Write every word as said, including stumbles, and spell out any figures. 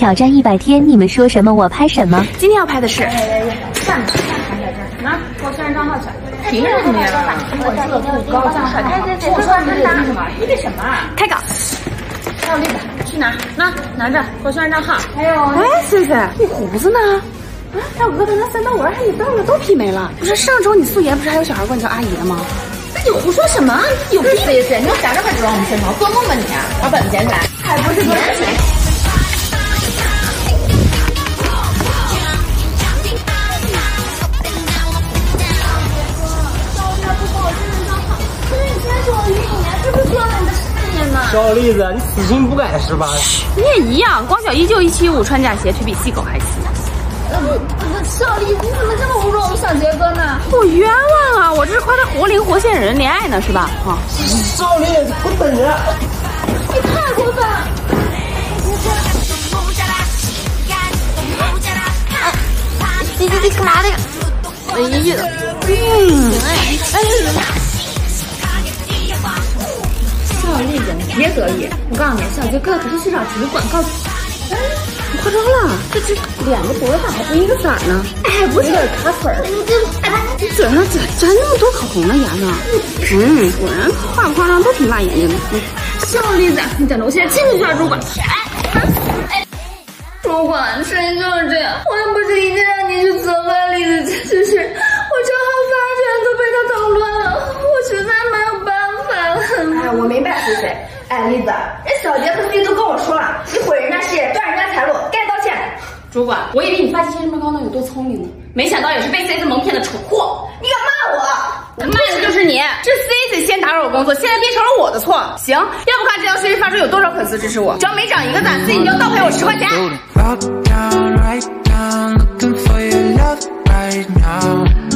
挑战一百天，你们说什么我拍什么。今天要拍的是，算了，拿给我宣传账号去。凭什么呀？我这个不高档，对对对，我说你得那什么，你得什么？开稿。还有那个，去拿，拿拿着，给我宣传账号。还有，哎，谢谢。你胡子呢？ 啊，还有额头那三道纹，还有你痘痘都劈没了。不是上周你素颜不是还有小孩管你叫阿姨的吗？那你胡说什么？有病！对对，你有啥事还指望我们宣传？做梦吧你！把本子捡起来！哎，不是，不是。小栗子，你死性不改是吧？你也一样，光脚依旧一七五，穿假鞋，腿比细狗还细。 小丽，你怎么这么侮辱我们小杰哥呢？我冤枉啊！我这是夸他活灵活现人恋爱呢，是吧？啊！小丽，我本人，你太过分了！你你你干嘛的呀？哎呀！嗯，哎哎！小丽姐，你别得意，我告诉你，小杰哥可是市场主管，告诉你。 夸张了，这这两个脖子咋还不一个色儿呢？哎，不是有点卡粉儿，你嘴上咋沾那么多口红呢？牙呢？嗯，果然夸不夸张都挺辣眼睛的。小栗子，你长得我现在亲自去找主管。哎，主管，事情就是这样，我又不是一定让你去责怪栗子，只是我账号发居然都被他捣乱了，我实在没有办法了。哎，我明白，水水。哎，栗子，人小杰和弟都跟我说了，你毁人家事业，断人家财路。 主管，我以为你发际线这么高呢，有多聪明呢？没想到也是被 C C 蒙骗的蠢货！你敢骂我？骂的就是你！是 C C 先打扰我工作，现在变成了我的错。行，要不看这条信息发出有多少粉丝支持我？只要没涨一个赞 ，C C 你就倒赔我十块钱。嗯